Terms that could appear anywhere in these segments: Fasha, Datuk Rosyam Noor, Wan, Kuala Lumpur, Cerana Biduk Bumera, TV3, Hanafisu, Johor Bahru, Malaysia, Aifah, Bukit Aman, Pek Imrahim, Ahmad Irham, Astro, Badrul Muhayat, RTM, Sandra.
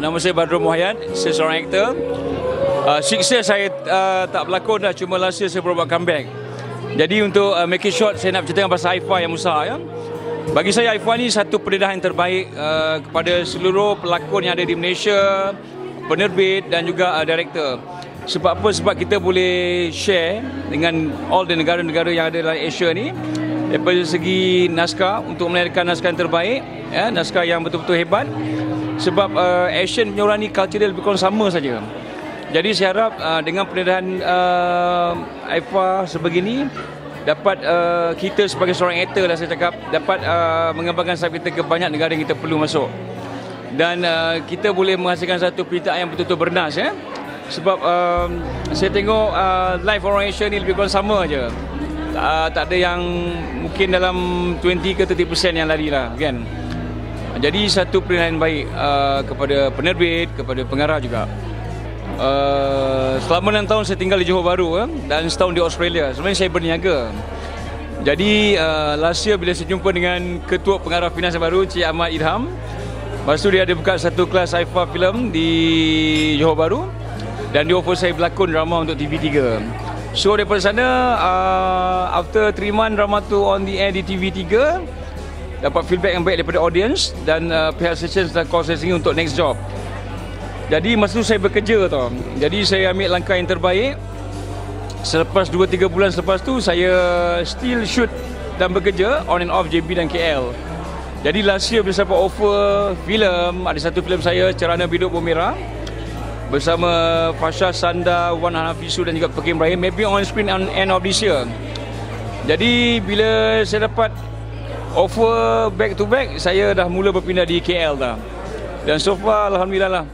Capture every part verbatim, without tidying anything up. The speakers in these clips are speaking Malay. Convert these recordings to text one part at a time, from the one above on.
Nama saya Badrul Muhayat, saya seorang aktor. Uh, sukses saya uh, tak berlakon dah, cuma last year saya baru buat comeback. Jadi untuk uh, make it short, saya nak ceritakan pasal Aifah yang besar. Ya? Bagi saya Aifah ni satu pendedahan yang terbaik uh, kepada seluruh pelakon yang ada di Malaysia, penerbit dan juga uh, director. Sebab apa? Sebab kita boleh share dengan all the negara-negara yang ada dalam Asia ni. Daripada segi naskah, untuk melahirkan naskah yang terbaik, ya? Naskah yang betul-betul hebat. Sebab uh, action penyoran ni cultural lebih kurang sama saja. Jadi saya harap uh, dengan pendedahan uh, Aifah sebegini, dapat uh, kita sebagai seorang aktor lah saya cakap, dapat uh, mengembangkan sayap kita ke banyak negara yang kita perlu masuk. Dan uh, kita boleh menghasilkan satu penceritaan yang betul-betul bernas. Ya? Sebab uh, saya tengok uh, live orang Asia ni lebih kurang sama saja. Uh, tak ada yang mungkin dalam dua puluh ke tiga puluh peratus yang lari lah kan. Jadi satu penilaian baik uh, kepada penerbit, kepada pengarah juga. Uh, selama enam tahun saya tinggal di Johor Bahru eh, dan setahun di Australia. Sebenarnya saya berniaga. Jadi uh, last year bila saya jumpa dengan ketua pengarah finans yang baru, Cik Ahmad Irham. Lepas tu dia ada buka satu kelas Aifah film di Johor Bahru. Dan dia offer saya berlakon drama untuk T V tiga. So daripada sana, uh, after three months drama tu on the air di T V tiga, dapat feedback yang baik daripada audience dan uh, pihak session dan call saya sini untuk next job. Jadi masa tu saya bekerja tau. Jadi saya ambil langkah yang terbaik. Selepas dua tiga bulan selepas tu saya still shoot dan bekerja on and off J B dan K L. Jadi last year bila saya dapat offer filem, ada satu filem saya Cerana Biduk Bumera bersama Fasha, Sandra, Wan, Hanafisu dan juga Pek Imrahim, maybe on screen on end of this year. Jadi bila saya dapat offer back to back, saya dah mula berpindah di K L dah. Dan so far alhamdulillah lah.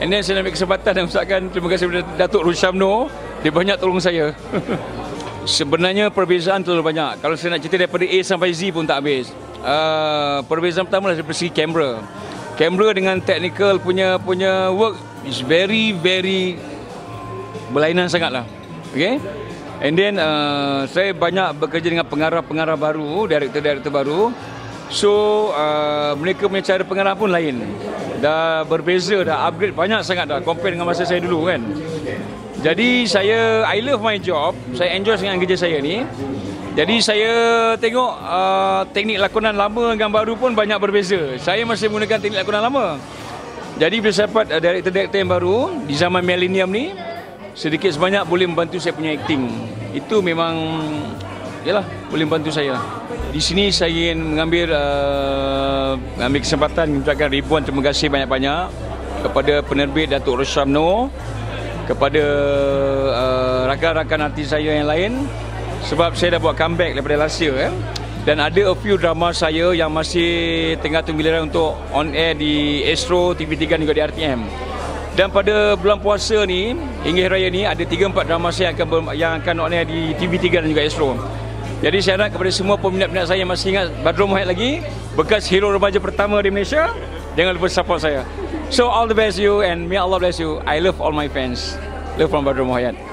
And then saya ambil kesempatan dan ucapkan terima kasih kepada Datuk Rosyam Noor, dia banyak tolong saya. Sebenarnya perbezaan terlalu banyak. Kalau saya nak cerita daripada A sampai Z pun tak habis. Uh, perbezaan pertama dari segi kamera. Kamera dengan technical punya punya work is very very berlainan sangatlah. Okay? And then uh, saya banyak bekerja dengan pengarah-pengarah baru, director-director baru. So uh, mereka punya cara pengarah pun lain. Dah berbeza, dah upgrade banyak sangat dah compare dengan masa saya dulu kan. Jadi saya, I love my job. Saya enjoy dengan kerja saya ni. Jadi saya tengok uh, teknik lakonan lama dengan baru pun banyak berbeza. Saya masih menggunakan teknik lakonan lama. Jadi bila saya dapat uh, director-director yang baru di zaman millennium ni, sedikit sebanyak boleh membantu saya punya acting. Itu memang yalah, boleh membantu saya. Di sini saya ingin mengambil uh, ambil kesempatan mengucapkan ribuan terima kasih banyak-banyak kepada penerbit Datuk Rosyam Noor, kepada rakan-rakan uh, artis saya yang lain, sebab saya dah buat comeback daripada last year eh? Dan ada a few drama saya yang masih tengah tunggu giliran untuk on air di Astro, T V tiga juga di R T M. Dan pada bulan puasa ni, hingga raya ni, ada tiga empat drama saya yang akan, ber, yang akan on air di T V tiga dan juga Astro. Jadi saya harap kepada semua peminat-peminat saya yang masih ingat Badrul Muhayat lagi, bekas hero remaja pertama di Malaysia, jangan lupa support saya. So all the best you and may Allah bless you. I love all my fans. Love from Badrul Muhayat.